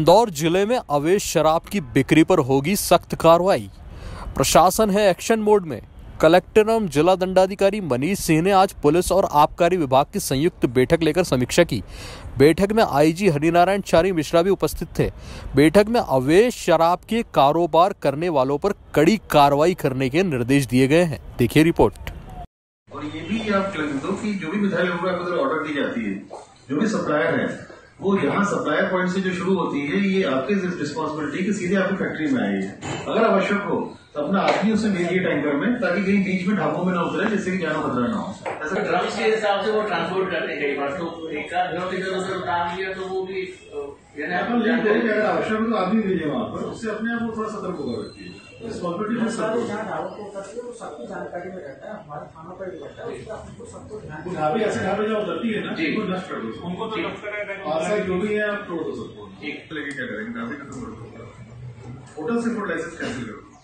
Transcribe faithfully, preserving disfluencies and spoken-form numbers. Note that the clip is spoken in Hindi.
इंदौर जिले में अवैध शराब की बिक्री पर होगी सख्त कार्रवाई, प्रशासन है एक्शन मोड में। कलेक्टर एवं जिला दंडाधिकारी मनीष सिंह ने आज पुलिस और आबकारी विभाग की संयुक्त बैठक लेकर समीक्षा की। बैठक में आईजी हरिनारायण चारी मिश्रा भी उपस्थित थे। बैठक में अवैध शराब के कारोबार करने वालों पर कड़ी कार्रवाई करने के निर्देश दिए गए हैं। देखिए रिपोर्ट। और ये भी आप दो कि जो भी मिठाई ऑर्डर दी जाती है, जो भी सप्लायर है, वो यहाँ सप्लायर पॉइंट से जो शुरू होती है, ये आपके रिस्पॉन्सिबिलिटी की सीधे आपकी फैक्ट्री में आई है। अगर आवश्यक हो तो अपना आदमी उसे भेजिए टैंकर में, ताकि कहीं बीच में ढाबों में न उतरे, जिससे कि जाना खतरा न हो। ऐसा ड्रम्स के हिसाब से वो ट्रांसपोर्ट करते हैं, कई बार तो एक काम किया तो वो भी आवश्यक तो आदमी भेजे वहाँ पर, उससे अपने आप को थोड़ा सतर्क होगा व्यक्ति। सबको जानकारी में रहता है, हमारे थाना पर भी रहता है। ढाबे ऐसे ढाबे जब उतरती है ना, उनको नष्ट कर दो, उनको जो भी है आप तोड़ दो सबको। होटल से फूड लाइसेंस कैंसिल करो।